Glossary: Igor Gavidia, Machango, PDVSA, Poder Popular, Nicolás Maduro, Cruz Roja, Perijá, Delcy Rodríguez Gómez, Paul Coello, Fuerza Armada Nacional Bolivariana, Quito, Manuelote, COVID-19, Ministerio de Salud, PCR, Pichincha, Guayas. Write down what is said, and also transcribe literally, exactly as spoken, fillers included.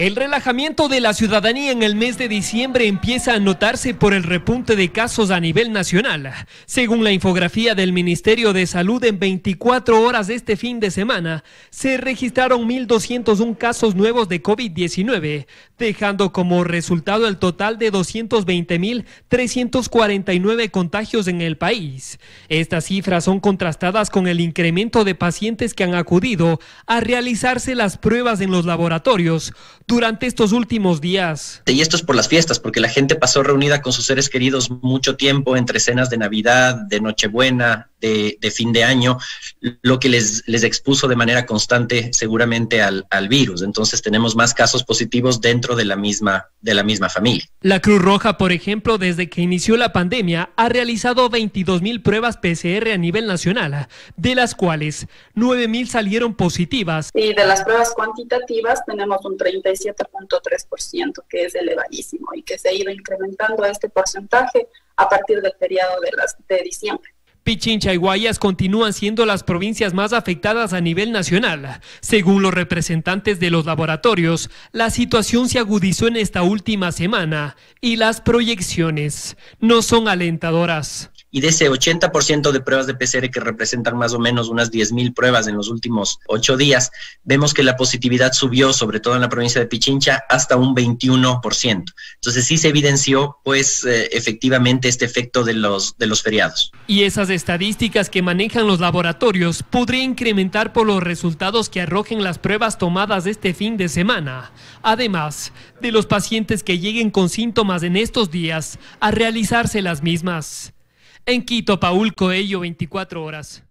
El relajamiento de la ciudadanía en el mes de diciembre empieza a notarse por el repunte de casos a nivel nacional. Según la infografía del Ministerio de Salud, en veinticuatro horas de este fin de semana se registraron mil doscientos uno casos nuevos de COVID diecinueve, dejando como resultado el total de doscientos veinte mil trescientos cuarenta y nueve contagios en el país. Estas cifras son contrastadas con el incremento de pacientes que han acudido a realizarse las pruebas en los laboratorios durante estos últimos días. Y esto es por las fiestas, porque la gente pasó reunida con sus seres queridos mucho tiempo, entre cenas de Navidad, de Nochebuena, de, de fin de año, lo que les, les expuso de manera constante seguramente al, al virus. Entonces tenemos más casos positivos dentro de la misma, de la misma familia. La Cruz Roja, por ejemplo, desde que inició la pandemia, ha realizado veintidós mil pruebas P C R a nivel nacional, de las cuales nueve mil salieron positivas. Y de las pruebas cuantitativas tenemos un treinta y siete punto tres por ciento, que es elevadísimo y que se ha ido incrementando este porcentaje a partir del periodo de, las, de diciembre. Pichincha y Guayas continúan siendo las provincias más afectadas a nivel nacional. Según los representantes de los laboratorios, la situación se agudizó en esta última semana y las proyecciones no son alentadoras. Y de ese ochenta por ciento de pruebas de P C R, que representan más o menos unas diez mil pruebas en los últimos ocho días, vemos que la positividad subió, sobre todo en la provincia de Pichincha, hasta un veintiuno por ciento. Entonces sí se evidenció, pues, eh, efectivamente este efecto de los, de los feriados. Y esas estadísticas que manejan los laboratorios podría incrementar por los resultados que arrojen las pruebas tomadas este fin de semana, además de los pacientes que lleguen con síntomas en estos días a realizarse las mismas. En Quito, Paul Coello, veinticuatro horas.